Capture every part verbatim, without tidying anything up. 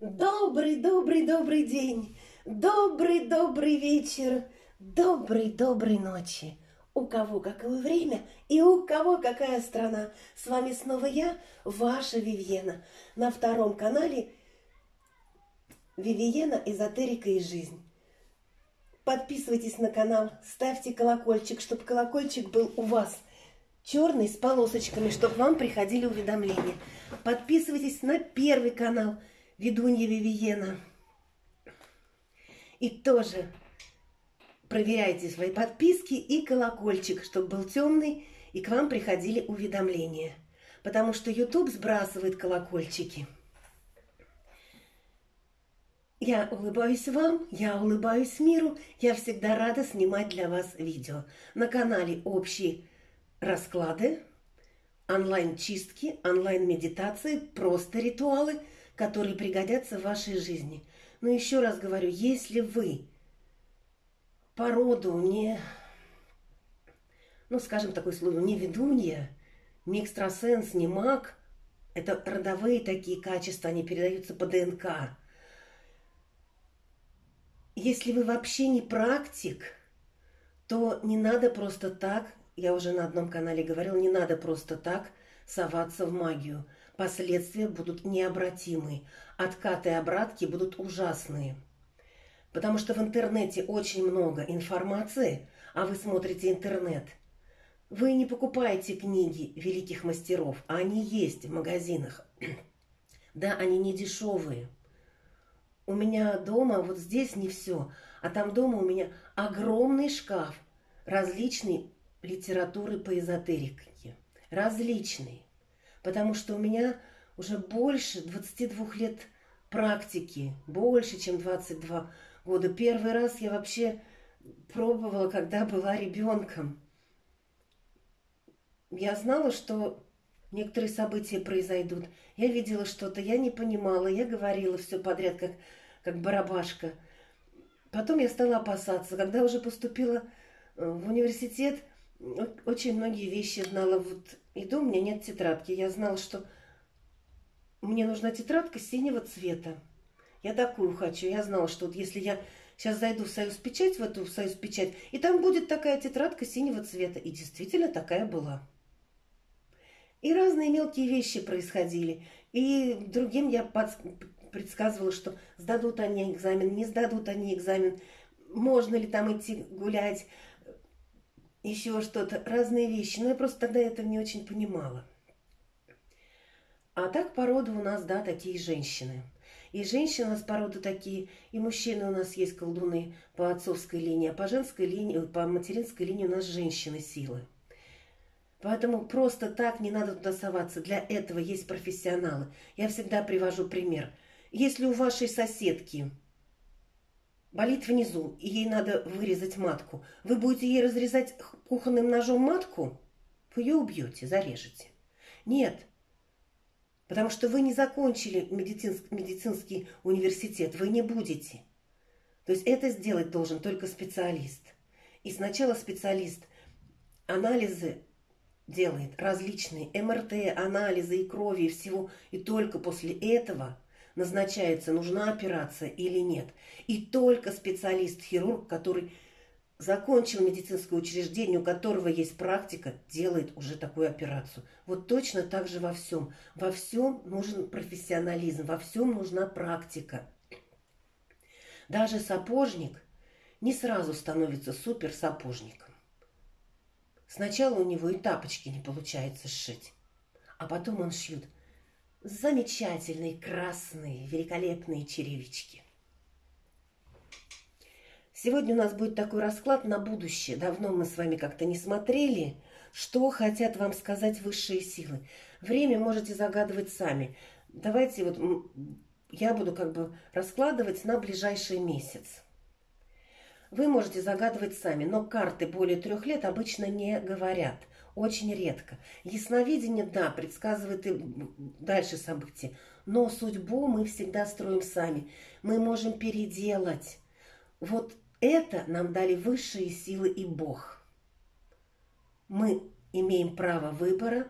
Добрый-добрый-добрый день, добрый-добрый вечер, добрый-доброй ночи. У кого какое время и у кого какая страна. С вами снова я, ваша Вивиена, на втором канале Вивиена, эзотерика и жизнь. Подписывайтесь на канал, ставьте колокольчик, чтобы колокольчик был у вас черный с полосочками, чтобы вам приходили уведомления. Подписывайтесь на первый канал Ведунья Вивиена. И тоже проверяйте свои подписки и колокольчик, чтобы был темный и к вам приходили уведомления. Потому что YouTube сбрасывает колокольчики. Я улыбаюсь вам, я улыбаюсь миру. Я всегда рада снимать для вас видео. На канале общие расклады, онлайн-чистки, онлайн-медитации, просто ритуалы, которые пригодятся в вашей жизни. Но еще раз говорю, если вы по роду не, ну, скажем такое слово, не ведунья, не экстрасенс, не маг, это родовые такие качества, они передаются по ДНК. Если вы вообще не практик, то не надо просто так, я уже на одном канале говорила, не надо просто так соваться в магию. Последствия будут необратимы, откаты и обратки будут ужасные. Потому что в интернете очень много информации, а вы смотрите интернет. Вы не покупаете книги великих мастеров, а они есть в магазинах. Да, они не дешевые. У меня дома, вот здесь не все, а там дома у меня огромный шкаф различной литературы по эзотерике. Различной. Потому что у меня уже больше двадцати двух лет практики, больше, чем двадцать два года. Первый раз я вообще пробовала, когда была ребенком. Я знала, что некоторые события произойдут. Я видела что-то, я не понимала, я говорила все подряд, как, как барабашка. Потом я стала опасаться. Когда уже поступила в университет, очень многие вещи знала. Вот иду, у меня нет тетрадки. Я знала, что мне нужна тетрадка синего цвета. Я такую хочу. Я знала, что вот если я сейчас зайду в Союзпечать, в эту Союзпечать, и там будет такая тетрадка синего цвета. И действительно такая была. И разные мелкие вещи происходили. И другим я предсказывала, что сдадут они экзамен, не сдадут они экзамен, можно ли там идти гулять, еще что-то, разные вещи. Но я просто тогда это не очень понимала. А так по роду у нас, да, такие женщины. И женщины у нас по роду такие, и мужчины у нас есть колдуны по отцовской линии, а по женской линии, по материнской линии у нас женщины силы. Поэтому просто так не надо туда соваться. Для этого есть профессионалы. Я всегда привожу пример. Если у вашей соседки болит внизу, и ей надо вырезать матку, вы будете ей разрезать кухонным ножом матку, вы ее убьете, зарежете. Нет. Потому что вы не закончили медицинский, медицинский университет, вы не будете. То есть это сделать должен только специалист. И сначала специалист анализы делает, различные МРТ, анализы и крови, и всего. И только после этого назначается, нужна операция или нет. И только специалист-хирург, который закончил медицинское учреждение, у которого есть практика, делает уже такую операцию. Вот точно так же во всем. Во всем нужен профессионализм, во всем нужна практика. Даже сапожник не сразу становится суперсапожником. Сначала у него и тапочки не получается сшить, а потом он шьет замечательные, красные, великолепные черевички. Сегодня у нас будет такой расклад на будущее. Давно мы с вами как-то не смотрели, что хотят вам сказать высшие силы. Время можете загадывать сами. Давайте вот я буду как бы раскладывать на ближайший месяц. Вы можете загадывать сами, но карты более трех лет обычно не говорят. Очень редко. Ясновидение, да, предсказывает и дальше события. Но судьбу мы всегда строим сами. Мы можем переделать. Вот это нам дали высшие силы и Бог. Мы имеем право выбора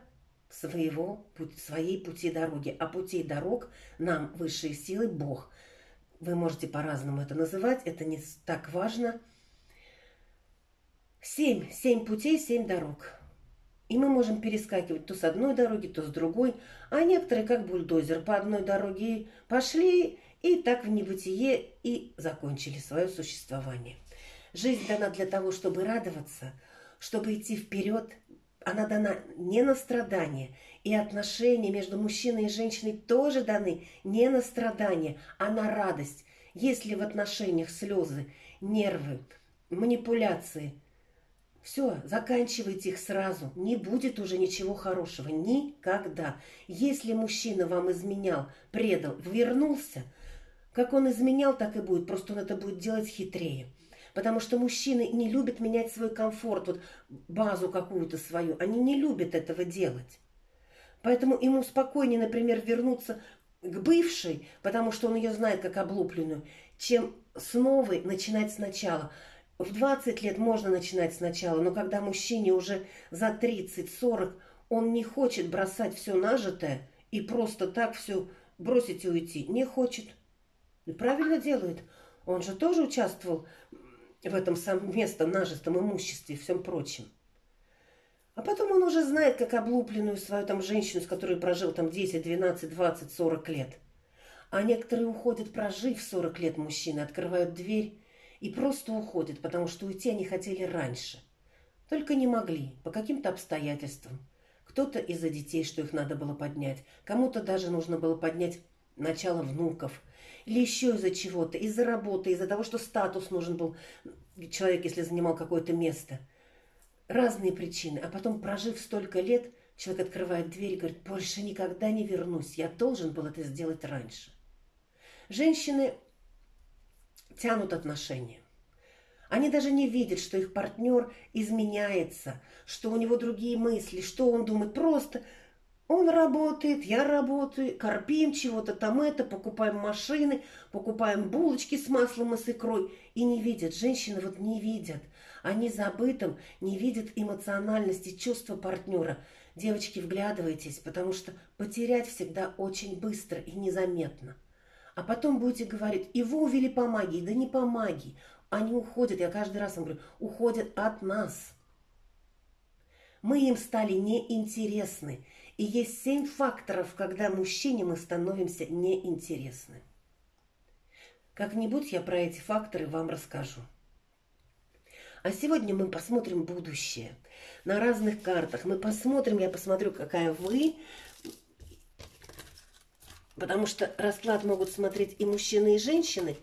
своего, своей пути дороги. А путей дорог нам высшие силы, Бог. Вы можете по-разному это называть, это не так важно. Семь. Семь путей, семь дорог. И мы можем перескакивать то с одной дороги, то с другой. А некоторые, как бульдозер, по одной дороге пошли и так в небытие и закончили свое существование. Жизнь дана для того, чтобы радоваться, чтобы идти вперед. Она дана не на страдания. И отношения между мужчиной и женщиной тоже даны не на страдания, а на радость. Если в отношениях слезы, нервы, манипуляции, все, заканчивайте их сразу. Не будет уже ничего хорошего. Никогда. Если мужчина вам изменял, предал, вернулся, как он изменял, так и будет. Просто он это будет делать хитрее. Потому что мужчины не любят менять свой комфорт, вот базу какую-то свою. Они не любят этого делать. Поэтому ему спокойнее, например, вернуться к бывшей, потому что он ее знает как облупленную, чем с новой начинать сначала. В двадцать лет можно начинать сначала, но когда мужчине уже за тридцать-сорок, он не хочет бросать все нажитое и просто так все бросить и уйти. Не хочет. И правильно делает. Он же тоже участвовал в этом совместном нажитом имуществе и всем прочем. А потом он уже знает, как облупленную свою там женщину, с которой прожил там десять, двенадцать, двадцать, сорок лет. А некоторые уходят, прожив сорок лет мужчины, открывают дверь и просто уходят, потому что уйти они хотели раньше. Только не могли, по каким-то обстоятельствам. Кто-то из-за детей, что их надо было поднять. Кому-то даже нужно было поднять начало внуков. Или еще из-за чего-то, из-за работы, из-за того, что статус нужен был человек, если занимал какое-то место. Разные причины. А потом, прожив столько лет, человек открывает дверь и говорит: больше никогда не вернусь, я должен был это сделать раньше. Женщины тянут отношения. Они даже не видят, что их партнер изменяется, что у него другие мысли, что он думает. Просто он работает, я работаю, корпим чего-то там это, покупаем машины, покупаем булочки с маслом и с икрой. И не видят. Женщины вот не видят. Они забытым не видят эмоциональности, чувства партнера. Девочки, вглядывайтесь, потому что потерять всегда очень быстро и незаметно. А потом будете говорить: его увели по магии. Да не по магии. Они уходят, я каждый раз вам говорю, уходят от нас. Мы им стали неинтересны. И есть семь факторов, когда мужчине мы становимся неинтересны. Как-нибудь я про эти факторы вам расскажу. А сегодня мы посмотрим будущее. На разных картах мы посмотрим, я посмотрю, какая вы... Потому что расклад могут смотреть и мужчины, и женщины.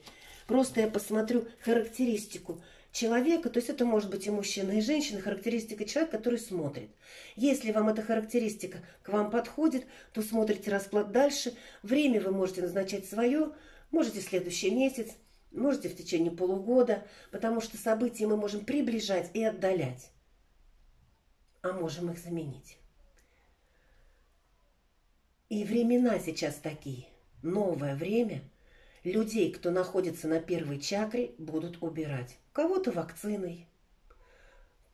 Просто я посмотрю характеристику человека. То есть это может быть и мужчина, и женщина. Характеристика человека, который смотрит. Если вам эта характеристика к вам подходит, то смотрите расклад дальше. Время вы можете назначать свое. Можете следующий месяц. Можете в течение полугода. Потому что события мы можем приближать и отдалять. А можем их заменить. И времена сейчас такие. Новое время. Людей, кто находится на первой чакре, будут убирать. Кого-то вакциной,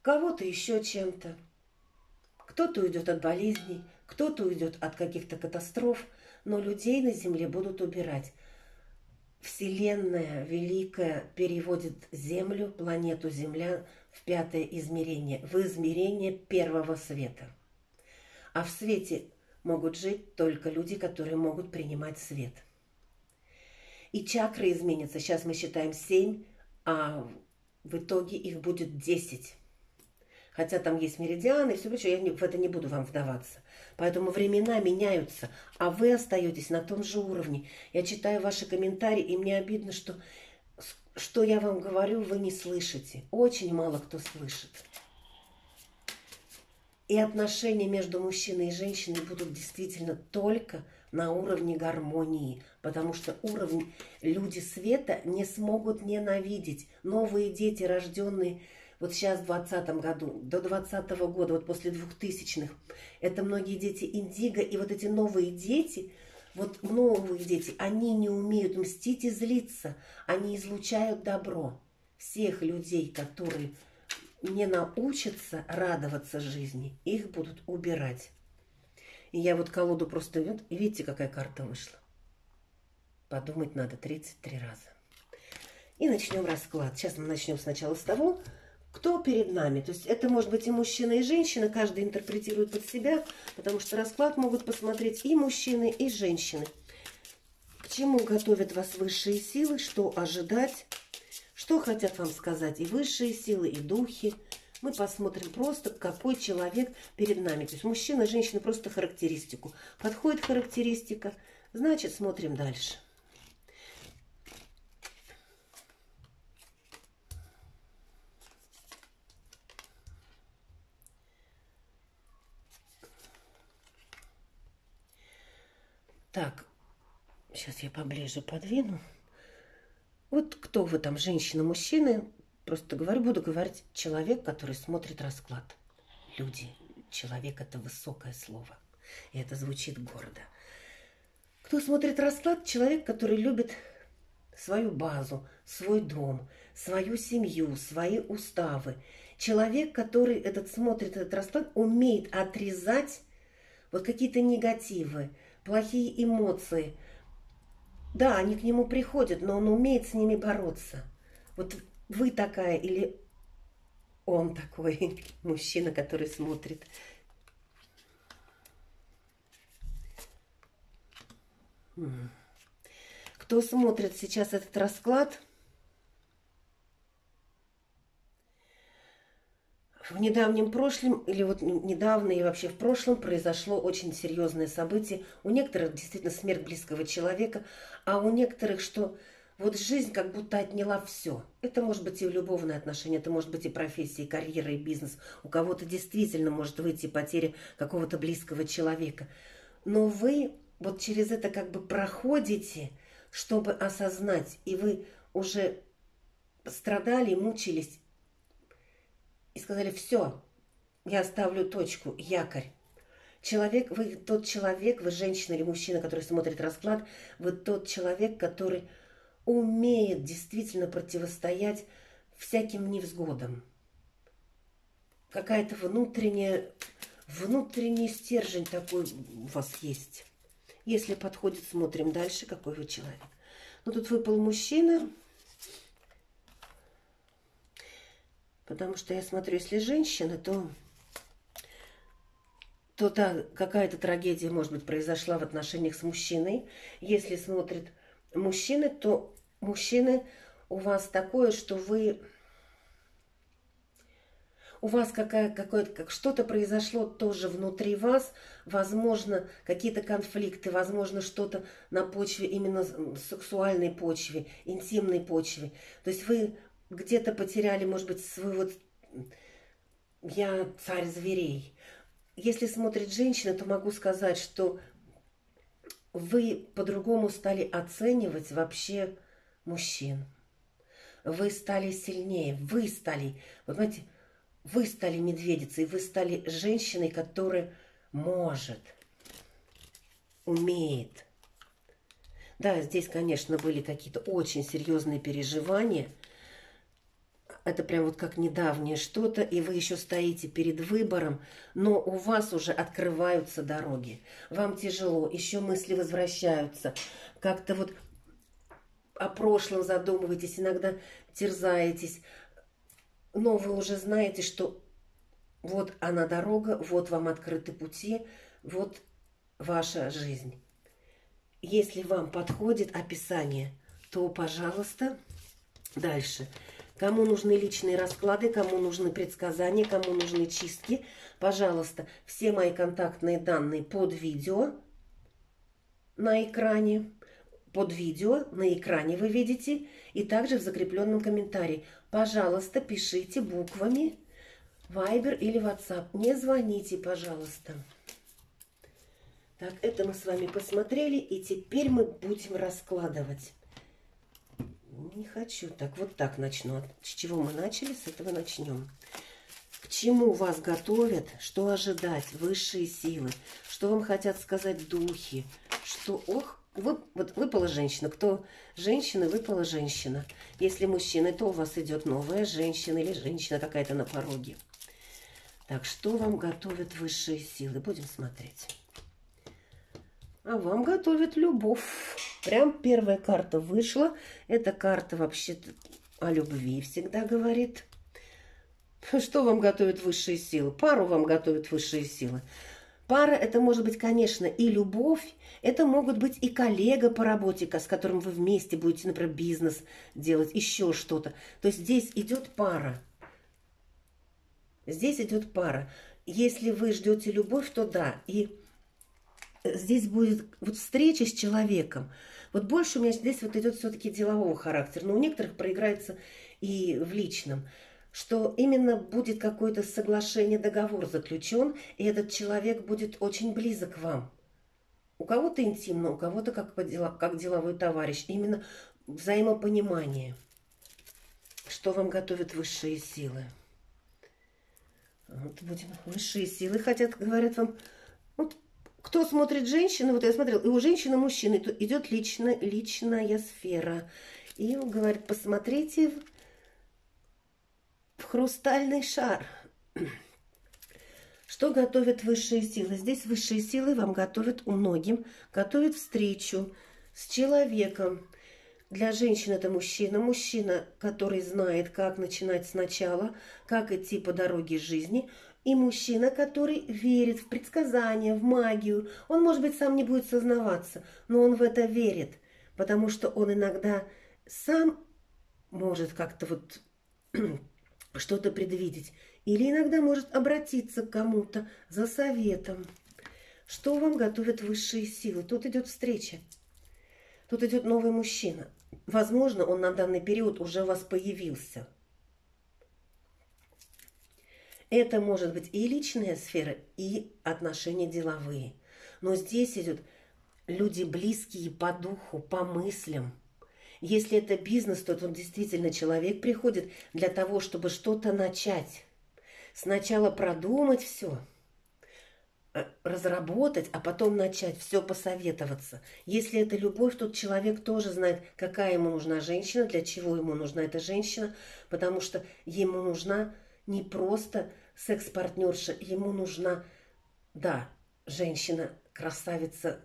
кого-то еще чем-то. Кто-то уйдет от болезней, кто-то уйдет от каких-то катастроф. Но людей на Земле будут убирать. Вселенная Великая переводит Землю, планету Земля, в пятое измерение. В измерение первого света. А в свете... могут жить только люди, которые могут принимать свет. И чакры изменятся. Сейчас мы считаем семь, а в итоге их будет десять. Хотя там есть меридианы и все прочее, я в это не буду вам вдаваться. Поэтому времена меняются, а вы остаетесь на том же уровне. Я читаю ваши комментарии, и мне обидно, что, что я вам говорю, вы не слышите. Очень мало кто слышит. И отношения между мужчиной и женщиной будут действительно только на уровне гармонии. Потому что уровень люди света не смогут ненавидеть. Новые дети, рожденные вот сейчас в двадцатом году, до двадцатого года, вот после двухтысячных, это многие дети индиго. И вот эти новые дети, вот новые дети, они не умеют мстить и злиться. Они излучают добро. Всех людей, которые... не научатся радоваться жизни, их будут убирать. И я вот колоду просто... Видите, какая карта вышла? Подумать надо тридцать три раза. И начнем расклад. Сейчас мы начнем сначала с того, кто перед нами. То есть это может быть и мужчина, и женщина. Каждый интерпретирует под себя, потому что расклад могут посмотреть и мужчины, и женщины. К чему готовят вас высшие силы, что ожидать, что хотят вам сказать и высшие силы, и духи. Мы посмотрим просто, какой человек перед нами. То есть мужчина, женщина, просто характеристику. Подходит характеристика, значит, смотрим дальше. Так, сейчас я поближе подвину. Вот кто вы там, женщина, мужчина? Просто говорю, буду говорить человек, который смотрит расклад. Люди, человек — это высокое слово. И это звучит гордо. Кто смотрит расклад? Человек, который любит свою базу, свой дом, свою семью, свои уставы. Человек, который этот смотрит этот расклад, умеет отрезать вот какие-то негативы, плохие эмоции. Да, они к нему приходят, но он умеет с ними бороться. Вот вы такая или он такой мужчина, который смотрит. Кто смотрит сейчас этот расклад? В недавнем прошлом, или вот недавно и вообще в прошлом, произошло очень серьезное событие. У некоторых действительно смерть близкого человека, а у некоторых что? Вот жизнь как будто отняла все. Это может быть и любовные отношения, это может быть и профессия, и карьера, и бизнес. У кого-то действительно может выйти потеря какого-то близкого человека. Но вы вот через это как бы проходите, чтобы осознать, и вы уже страдали, мучились, и сказали: все, я ставлю точку, якорь. Человек, вы тот человек, вы женщина или мужчина, который смотрит расклад, вы тот человек, который умеет действительно противостоять всяким невзгодам. Какая-то внутренняя, внутренний стержень такой у вас есть. Если подходит, смотрим дальше, какой вы человек. Ну, тут выпал мужчина. Потому что я смотрю, если женщина, то, то да, какая-то трагедия, может быть, произошла в отношениях с мужчиной. Если смотрит мужчина, то мужчины у вас такое, что вы... У вас какая, какое-то, как, что-то произошло тоже внутри вас. Возможно, какие-то конфликты, возможно, что-то на почве, именно сексуальной почве, интимной почве. То есть вы... Где-то потеряли, может быть, свой вот «я царь зверей». Если смотрит женщина, то могу сказать, что вы по-другому стали оценивать вообще мужчин. Вы стали сильнее, вы стали, вот знаете, вы стали медведицей, вы стали женщиной, которая может, умеет. Да, здесь, конечно, были какие-то очень серьезные переживания. Это прям вот как недавнее что-то, и вы еще стоите перед выбором, но у вас уже открываются дороги. Вам тяжело, еще мысли возвращаются. Как-то вот о прошлом задумываетесь, иногда терзаетесь. Но вы уже знаете, что вот она дорога, вот вам открыты пути, вот ваша жизнь. Если вам подходит описание, то, пожалуйста, дальше. Кому нужны личные расклады, кому нужны предсказания, кому нужны чистки, пожалуйста, все мои контактные данные под видео на экране. Под видео на экране вы видите и также в закрепленном комментарии. Пожалуйста, пишите буквами Viber или WhatsApp. Не звоните, пожалуйста. Так, это мы с вами посмотрели, и теперь мы будем раскладывать. Не хочу так. Вот так начну. С чего мы начали, с этого начнем. К чему вас готовят, что ожидать высшие силы, что вам хотят сказать духи, что... Ох, вы, вот выпала женщина. Кто женщина, выпала женщина. Если мужчина, то у вас идет новая женщина или женщина какая-то на пороге. Так, что вам готовят высшие силы? Будем смотреть. а вам готовят любовь. Прям первая карта вышла. Эта карта вообще-то о любви всегда говорит. Что вам готовят высшие силы? Пару вам готовят высшие силы. Пара – это может быть, конечно, и любовь, это могут быть и коллега по работе, с которым вы вместе будете, например, бизнес делать, еще что-то. То есть здесь идет пара. Здесь идет пара. Если вы ждете любовь, то да. И здесь будет вот встреча с человеком. Вот больше у меня здесь вот идет все-таки делового характера, но у некоторых проиграется и в личном, что именно будет какое-то соглашение, договор заключен, и этот человек будет очень близок к вам. У кого-то интимно, у кого-то как, как деловой товарищ. Именно взаимопонимание, что вам готовят высшие силы. Вот будем. Высшие силы хотят, говорят вам, вот, кто смотрит женщину, вот я смотрела, и у женщины, мужчины идет лично, личная сфера. И говорит, посмотрите в хрустальный шар. Что готовят высшие силы? Здесь высшие силы вам готовят у многим, готовят встречу с человеком. Для женщин это мужчина. Мужчина, который знает, как начинать сначала, как идти по дороге жизни. И мужчина, который верит в предсказания, в магию. Он, может быть, сам не будет сознаваться, но он в это верит, потому что он иногда сам может как-то вот что-то предвидеть. Или иногда может обратиться к кому-то за советом. Что вам готовят высшие силы? Тут идет встреча. Тут идет новый мужчина. Возможно, он на данный период уже у вас появился. Это может быть и личная сфера, и отношения деловые. Но здесь идут люди близкие по духу, по мыслям. Если это бизнес, то тут действительно человек приходит для того, чтобы что-то начать. Сначала продумать все, разработать, а потом начать все посоветоваться. Если это любовь, то человек тоже знает, какая ему нужна женщина, для чего ему нужна эта женщина, потому что ему нужна не просто секс-партнерша, ему нужна, да, женщина-красавица.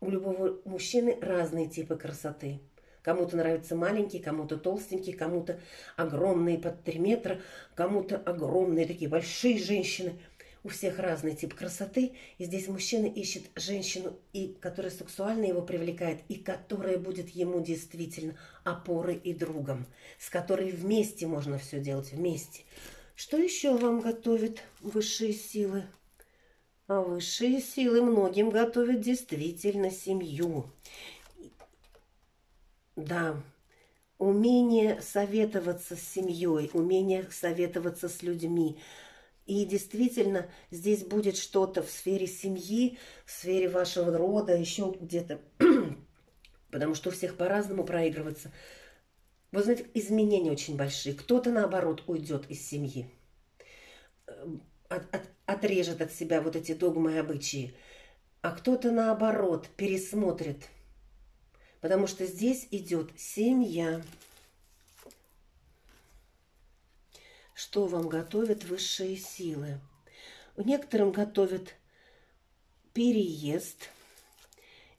У любого мужчины разные типы красоты. Кому-то нравится маленький, кому-то толстенький, кому-то огромные под три метра, кому-то огромные такие большие женщины. У всех разный тип красоты. И здесь мужчина ищет женщину, и, которая сексуально его привлекает, и которая будет ему действительно опорой и другом, с которой вместе можно все делать, вместе. Что еще вам готовят высшие силы? А высшие силы многим готовят действительно семью. Да, умение советоваться с семьей, умение советоваться с людьми. И действительно, здесь будет что-то в сфере семьи, в сфере вашего рода, еще где-то. Потому что у всех по-разному проигрывается. Вы знаете, изменения очень большие. Кто-то, наоборот, уйдет из семьи. От, от, отрежет от себя вот эти догмы и обычаи. А кто-то, наоборот, пересмотрит. Потому что здесь идет семья. Что вам готовят высшие силы? Некоторым готовят переезд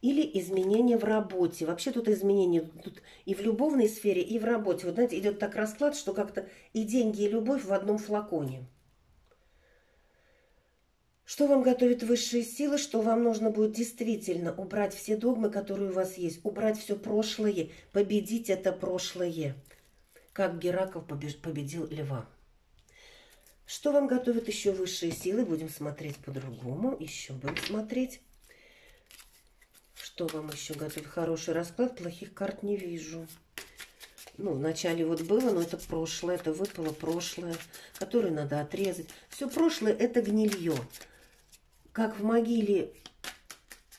или изменения в работе. Вообще тут изменения тут и в любовной сфере, и в работе. Вот знаете, идет так расклад, что как-то и деньги, и любовь в одном флаконе. Что вам готовят высшие силы, что вам нужно будет действительно убрать все догмы, которые у вас есть, убрать все прошлое, победить это прошлое, как Геракл победил Льва. Что вам готовят еще высшие силы, будем смотреть по-другому, еще будем смотреть. Что вам еще готовят? Хороший расклад, плохих карт не вижу. Ну, вначале вот было, но это прошлое, это выпало прошлое, которое надо отрезать. Все прошлое – это гнилье. Как в могиле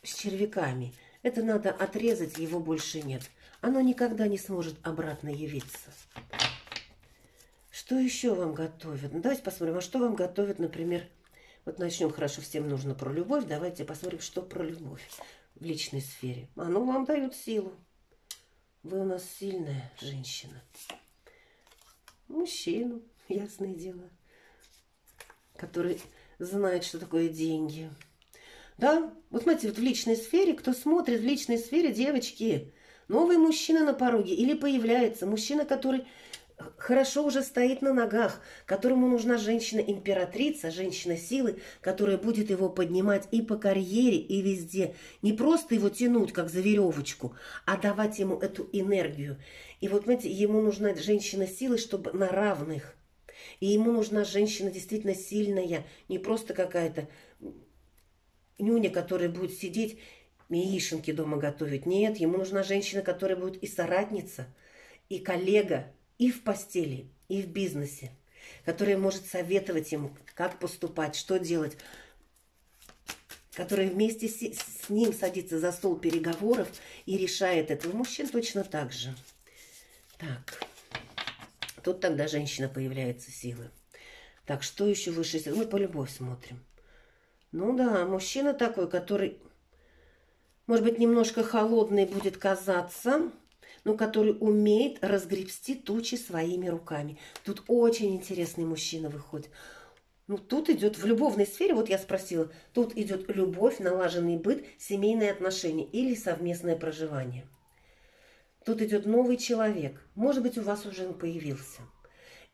с червяками. Это надо отрезать, его больше нет. Оно никогда не сможет обратно явиться. Что еще вам готовят? Ну, давайте посмотрим, а что вам готовят, например... Вот начнем, хорошо, всем нужно про любовь. Давайте посмотрим, что про любовь в личной сфере. Оно вам дает силу. Вы у нас сильная женщина. Мужчину, ясное дело, который знает, что такое деньги. Да? Вот смотрите, вот в личной сфере, кто смотрит в личной сфере, девочки, новый мужчина на пороге или появляется мужчина, который хорошо уже стоит на ногах, которому нужна женщина-императрица, женщина силы, которая будет его поднимать и по карьере, и везде. Не просто его тянуть, как за веревочку, а давать ему эту энергию. И вот, знаете, ему нужна женщина силы, чтобы на равных. И ему нужна женщина действительно сильная, не просто какая-то нюня, которая будет сидеть, яишенки дома готовить. Нет, ему нужна женщина, которая будет и соратница, и коллега, и в постели, и в бизнесе, которая может советовать ему, как поступать, что делать, которая вместе с, с ним садится за стол переговоров и решает это. У мужчин точно так же. Так, тут тогда женщина появляется, силы. Так, что еще выше? Мы по любовь смотрим. Ну да, мужчина такой, который, может быть, немножко холодный будет казаться, но который умеет разгребсти тучи своими руками. Тут очень интересный мужчина выходит. Ну, тут идет в любовной сфере, вот я спросила, тут идет любовь, налаженный быт, семейные отношения или совместное проживание. Тут идет новый человек. Может быть, у вас уже он появился.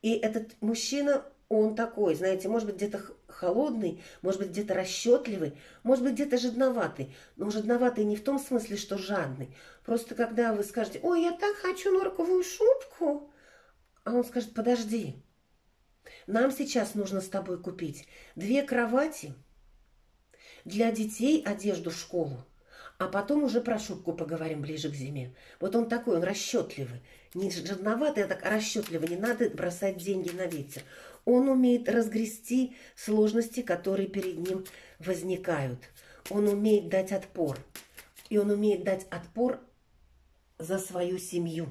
И этот мужчина, он такой, знаете, может быть, где-то холодный, может быть, где-то расчетливый, может быть, где-то жадноватый. Но жадноватый не в том смысле, что жадный. Просто когда вы скажете, ой, я так хочу норковую шубку, а он скажет, подожди, нам сейчас нужно с тобой купить две кровати, для детей одежду в школу, а потом уже про шубку поговорим ближе к зиме. Вот он такой, он расчетливый. Не жадноватый, а так расчетливый, не надо бросать деньги на ветер. Он умеет разгрести сложности, которые перед ним возникают. Он умеет дать отпор. И он умеет дать отпор за свою семью.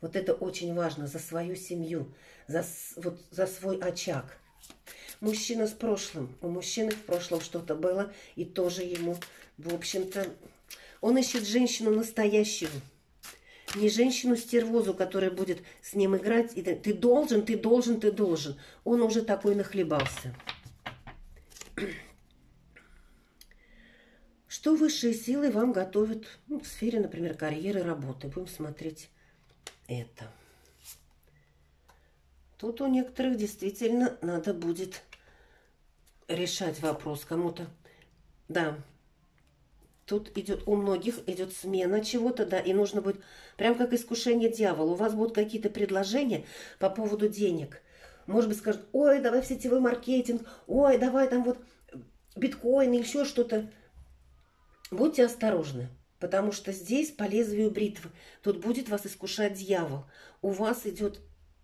Вот это очень важно, за свою семью, за, вот, за свой очаг. Мужчина с прошлым. У мужчины в прошлом что-то было, и тоже ему, в общем-то, он ищет женщину настоящую. Не женщину-стервозу, которая будет с ним играть. И ты должен, ты должен, ты должен. Он уже такой нахлебался. Что высшие силы вам готовят, ну, в сфере, например, карьеры, работы? Будем смотреть это. Тут у некоторых действительно надо будет решать вопрос кому-то. Да. Тут идет, у многих идет смена чего-то, да, и нужно будет, прям как искушение дьявола, у вас будут какие-то предложения по поводу денег. Может быть, скажут, ой, давай в сетевой маркетинг, ой, давай там вот биткоин или еще что-то. Будьте осторожны, потому что здесь по лезвию бритвы, тут будет вас искушать дьявол. У вас идет,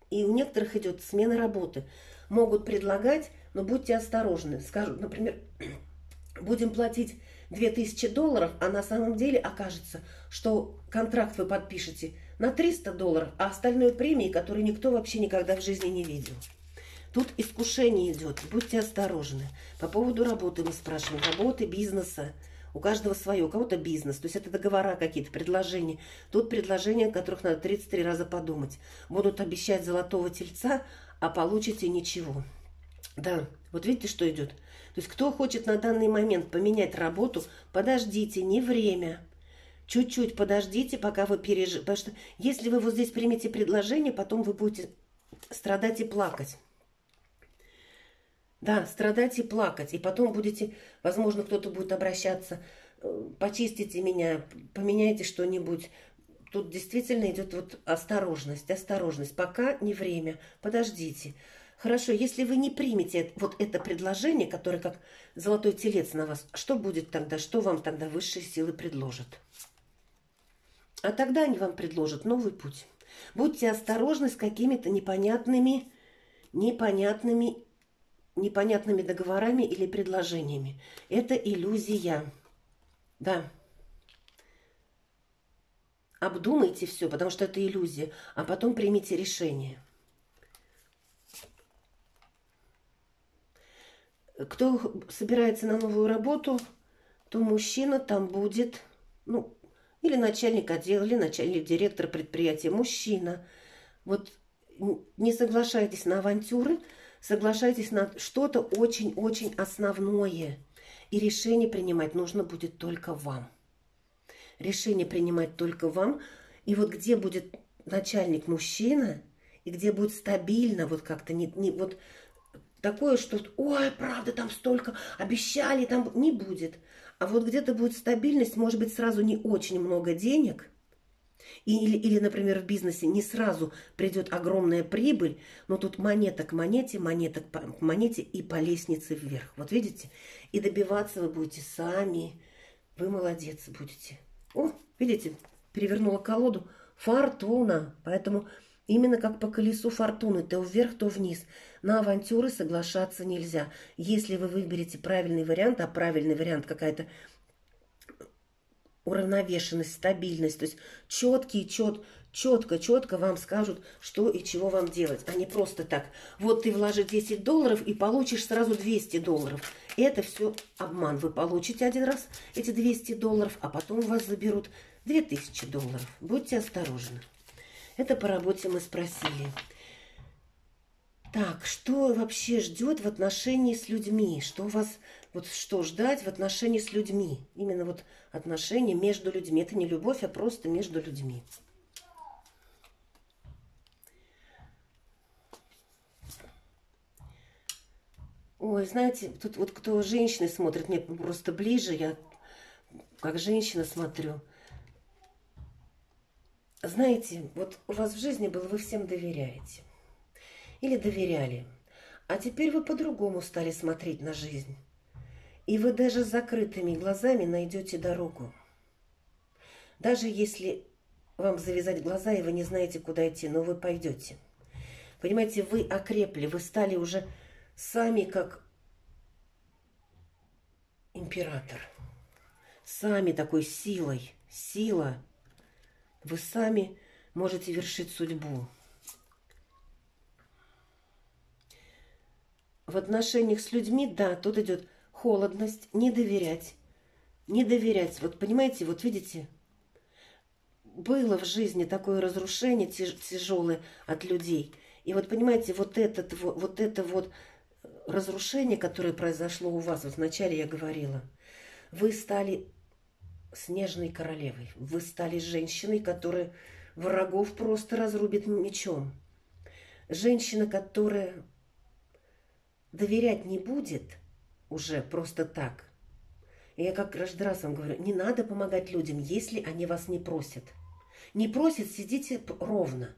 и у некоторых идет смена работы. Могут предлагать, но будьте осторожны. Скажут, например, будем платить две тысячи долларов, а на самом деле окажется, что контракт вы подпишете на триста долларов, а остальные премии, которые никто вообще никогда в жизни не видел. Тут искушение идет, будьте осторожны. По поводу работы мы спрашиваем, работы, бизнеса, у каждого свое, у кого-то бизнес, то есть это договора какие-то, предложения. Тут предложения, о которых надо тридцать три раза подумать. Будут обещать золотого тельца, а получите ничего. Да, вот видите, что идет. То есть кто хочет на данный момент поменять работу, подождите, не время. Чуть-чуть подождите, пока вы переживете. Потому что если вы вот здесь примете предложение, потом вы будете страдать и плакать. Да, страдать и плакать. И потом будете, возможно, кто-то будет обращаться, почистите меня, поменяйте что-нибудь. Тут действительно идет вот осторожность, осторожность. Пока не время, подождите. Хорошо, если вы не примете вот это предложение, которое как золотой телец на вас, что будет тогда? Что вам тогда высшие силы предложат? А тогда они вам предложат новый путь. Будьте осторожны с какими-то непонятными, непонятными, непонятными договорами или предложениями. Это иллюзия. Да. Обдумайте все, потому что это иллюзия, а потом примите решение. Кто собирается на новую работу, то мужчина там будет, ну, или начальник отдела, или начальник директора предприятия, мужчина. Вот не соглашайтесь на авантюры, соглашайтесь на что-то очень-очень основное. И решение принимать нужно будет только вам. Решение принимать только вам. И вот где будет начальник мужчина, и где будет стабильно, вот как-то не, не вот такое, что ой, правда, там столько обещали, там не будет. А вот где-то будет стабильность, может быть, сразу не очень много денег. Или, или, например, в бизнесе не сразу придет огромная прибыль, но тут монета к монете, монета к монете и по лестнице вверх. Вот видите? И добиваться вы будете сами. Вы молодец будете. О, видите, перевернула колоду. Фортуна. Поэтому именно как по колесу фортуны, то вверх, то вниз. На авантюры соглашаться нельзя. Если вы выберете правильный вариант, а правильный вариант какая-то уравновешенность, стабильность, то есть четкие, чет, четко, четко вам скажут, что и чего вам делать, а не просто так. Вот ты вложишь десять долларов и получишь сразу двести долларов. Это все обман. Вы получите один раз эти двести долларов, а потом у вас заберут две тысячи долларов. Будьте осторожны. Это по работе мы спросили. Так, что вообще ждет в отношении с людьми? Что у вас... Вот что ждать в отношении с людьми. Именно вот отношения между людьми. Это не любовь, а просто между людьми. Ой, знаете, тут вот кто женщины смотрит, мне просто ближе, я как женщина смотрю. Знаете, вот у вас в жизни было, вы всем доверяете. Или доверяли. А теперь вы по-другому стали смотреть на жизнь. И вы даже с закрытыми глазами найдете дорогу. Даже если вам завязать глаза, и вы не знаете, куда идти, но вы пойдете. Понимаете, вы окрепли, вы стали уже сами как император. Сами такой силой, сила. Вы сами можете вершить судьбу. В отношениях с людьми, да, тут идет... холодность, не доверять, не доверять. Вот понимаете, вот видите, было в жизни такое разрушение тяжелое от людей. И вот понимаете, вот, этот, вот, вот это вот разрушение, которое произошло у вас, вот вначале я говорила, вы стали снежной королевой, вы стали женщиной, которая врагов просто разрубит мечом. Женщина, которая доверять не будет, уже просто так. Я как каждый раз вам говорю, не надо помогать людям, если они вас не просят. Не просят, сидите ровно.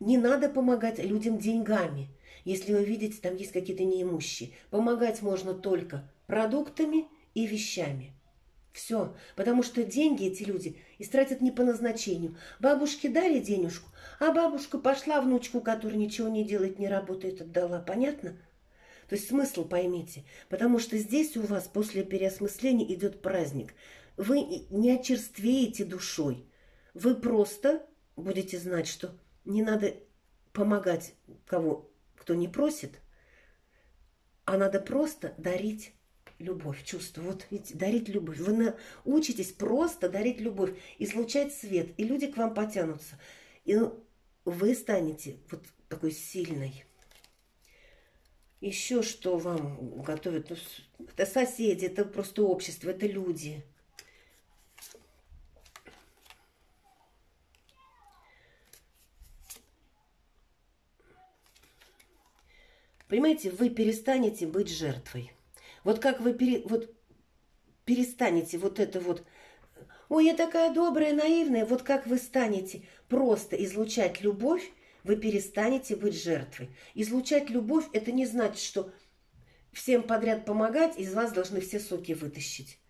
Не надо помогать людям деньгами. Если вы видите, там есть какие-то неимущие. Помогать можно только продуктами и вещами. Все. Потому что деньги эти люди истратят не по назначению. Бабушке дали денежку, а бабушка пошла внучку, которая ничего не делает, не работает, отдала. Понятно? То есть смысл поймите, потому что здесь у вас после переосмысления идет праздник. Вы не очерствеете душой, вы просто будете знать, что не надо помогать кого, кто не просит, а надо просто дарить любовь, чувство. Вот видите, дарить любовь. Вы научитесь просто дарить любовь, излучать свет, и люди к вам потянутся, и вы станете вот такой сильной. Еще что вам готовят, это соседи, это просто общество, это люди. Понимаете, вы перестанете быть жертвой. Вот как вы пере, вот перестанете вот это вот, ой, я такая добрая, наивная, вот как вы станете просто излучать любовь, вы перестанете быть жертвой. Излучать любовь – это не значит, что всем подряд помогать, из вас должны все соки вытащить.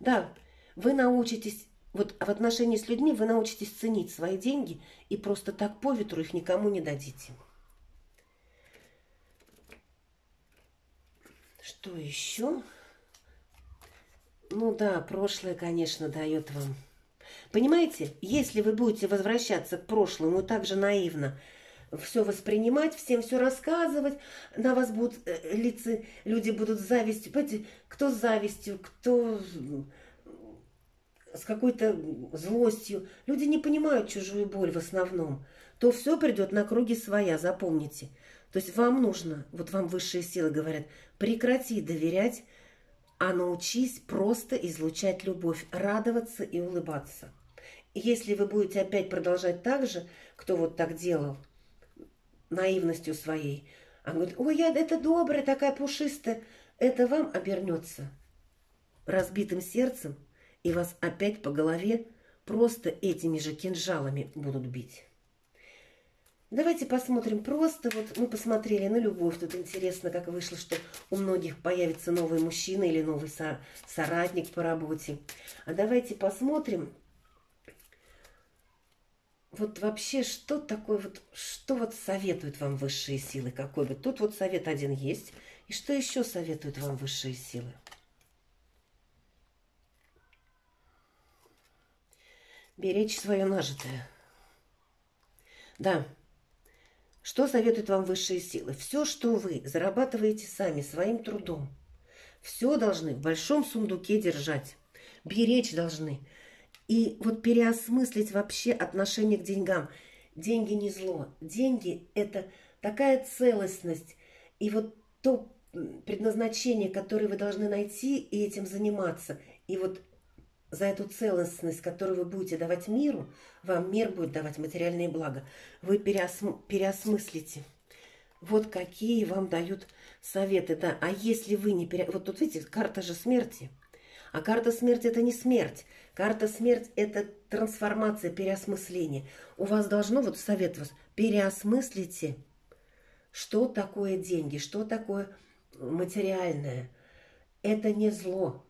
Да, вы научитесь, вот в отношении с людьми вы научитесь ценить свои деньги и просто так по ветру их никому не дадите. Что еще? Ну да, прошлое, конечно, дает вам... Понимаете, если вы будете возвращаться к прошлому и так же наивно все воспринимать, всем все рассказывать, на вас будут лица, люди будут с завистью, понимаете, кто с завистью, кто с какой-то злостью, люди не понимают чужую боль в основном, то все придет на круги своя, запомните. То есть вам нужно, вот вам высшие силы говорят, прекрати доверять, а научись просто излучать любовь, радоваться и улыбаться. И если вы будете опять продолжать так же, кто вот так делал, наивностью своей, а говорит, ой, я, это добрая, такая пушистая, это вам обернется разбитым сердцем, и вас опять по голове просто этими же кинжалами будут бить. Давайте посмотрим просто, вот мы посмотрели на любовь, тут интересно, как вышло, что у многих появится новый мужчина или новый со- соратник по работе. А давайте посмотрим, вот вообще, что такое, вот, что вот советуют вам высшие силы, какой бы, тут вот совет один есть, и что еще советуют вам высшие силы? Беречь свое нажитое. Да. Что советуют вам высшие силы? Все, что вы зарабатываете сами, своим трудом, все должны в большом сундуке держать, беречь должны. И вот переосмыслить вообще отношение к деньгам. Деньги не зло. Деньги – это такая целостность. И вот то предназначение, которое вы должны найти и этим заниматься. И вот за эту целостность, которую вы будете давать миру, вам мир будет давать материальные блага. Вы переосм... переосмыслите. Вот какие вам дают советы. Да. А если вы не пере... Вот тут, видите, карта же смерти. А карта смерти – это не смерть. Карта смерть – это трансформация, переосмысление. У вас должно, вот совет вас, переосмыслите, что такое деньги, что такое материальное. Это не зло.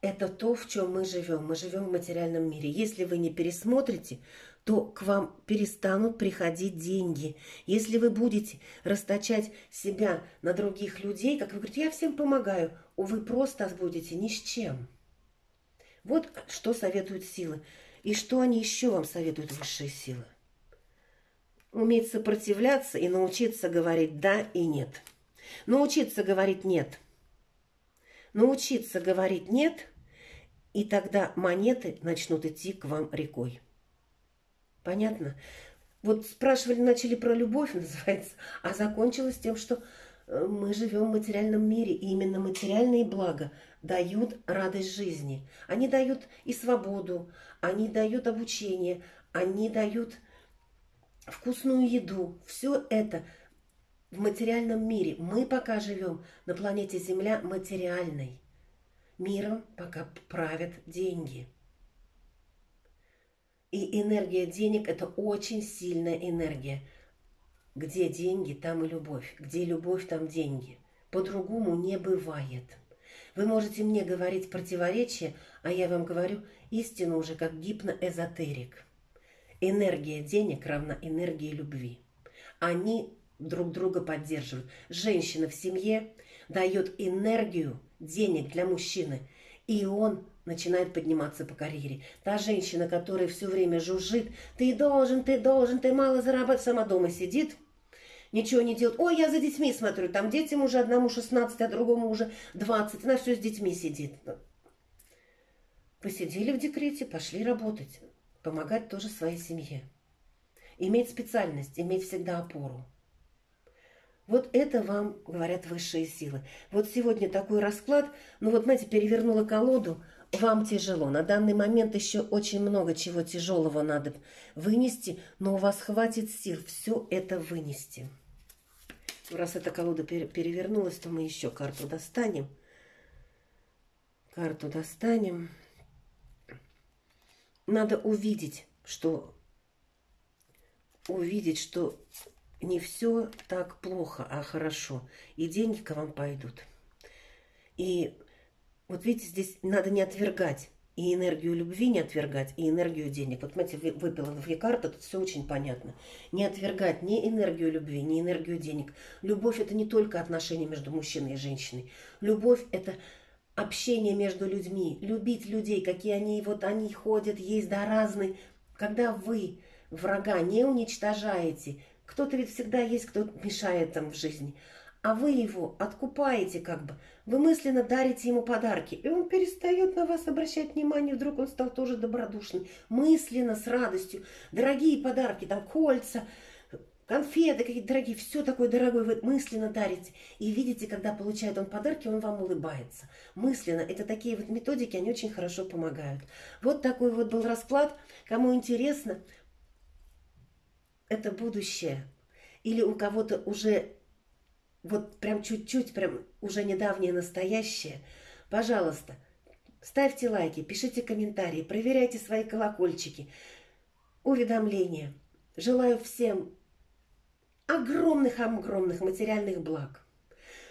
Это то, в чем мы живем. Мы живем в материальном мире. Если вы не пересмотрите, то к вам перестанут приходить деньги. Если вы будете расточать себя на других людей, как вы говорите, я всем помогаю, вы просто будете ни с чем. Вот что советуют силы. И что они еще вам советуют, высшие силы? Уметь сопротивляться и научиться говорить «да» и «нет». Научиться говорить «нет». Научиться говорить «нет», и тогда монеты начнут идти к вам рекой. Понятно? Вот спрашивали, начали про любовь, называется, а закончилось тем, что мы живем в материальном мире, и именно материальные блага дают радость жизни. Они дают и свободу, они дают обучение, они дают вкусную еду. Все это в материальном мире. Мы пока живем на планете Земля материальной. Миром пока правят деньги. И энергия денег – это очень сильная энергия. Где деньги, там и любовь. Где любовь, там деньги. По-другому не бывает. Вы можете мне говорить противоречия, а я вам говорю истину уже как гипноэзотерик. Энергия денег равна энергии любви. Они друг друга поддерживают. Женщина в семье дает энергию денег для мужчины, и он начинает подниматься по карьере. Та женщина, которая все время жужжит, ты должен, ты должен, ты мало зарабатываешь, сама дома сидит, ничего не делает. Ой, я за детьми смотрю, там детям уже одному шестнадцать, а другому уже двадцать, она все с детьми сидит. Посидели в декрете, пошли работать, помогать тоже своей семье. Иметь специальность, иметь всегда опору. Вот это вам говорят высшие силы. Вот сегодня такой расклад, ну вот, знаете, перевернула колоду, вам тяжело. На данный момент еще очень много чего тяжелого надо вынести, но у вас хватит сил все это вынести. Раз эта колода перевернулась, то мы еще карту достанем. Карту достанем. Надо увидеть, что... Увидеть, что... Не все так плохо, а хорошо. И деньги к вам пойдут. И вот видите, здесь надо не отвергать. И энергию любви не отвергать, и энергию денег. Вот, смотрите, выпила две карты, тут все очень понятно. Не отвергать ни энергию любви, ни энергию денег. Любовь – это не только отношения между мужчиной и женщиной. Любовь – это общение между людьми. Любить людей, какие они, вот они ходят, есть, да, разные. Когда вы врага не уничтожаете, кто-то ведь всегда есть, кто мешает там в жизни. А вы его откупаете как бы. Вы мысленно дарите ему подарки. И он перестает на вас обращать внимание. Вдруг он стал тоже добродушным. Мысленно, с радостью. Дорогие подарки, там кольца, конфеты какие-то дорогие, все такое дорогое вы мысленно дарите. И видите, когда получает он подарки, он вам улыбается. Мысленно. Это такие вот методики, они очень хорошо помогают. Вот такой вот был расклад. Кому интересно, это будущее. Или у кого-то уже вот прям чуть-чуть, прям уже недавнее настоящее. Пожалуйста, ставьте лайки, пишите комментарии, проверяйте свои колокольчики, уведомления. Желаю всем огромных-огромных материальных благ,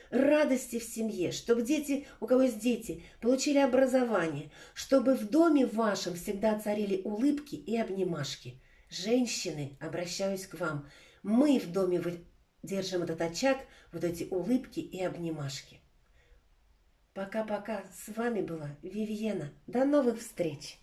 радости в семье, чтобы дети, у кого есть дети, получили образование, чтобы в доме вашем всегда царили улыбки и обнимашки. Женщины, обращаюсь к вам, мы в доме держим этот очаг, вот эти улыбки и обнимашки. Пока-пока, с вами была Вивиена. До новых встреч!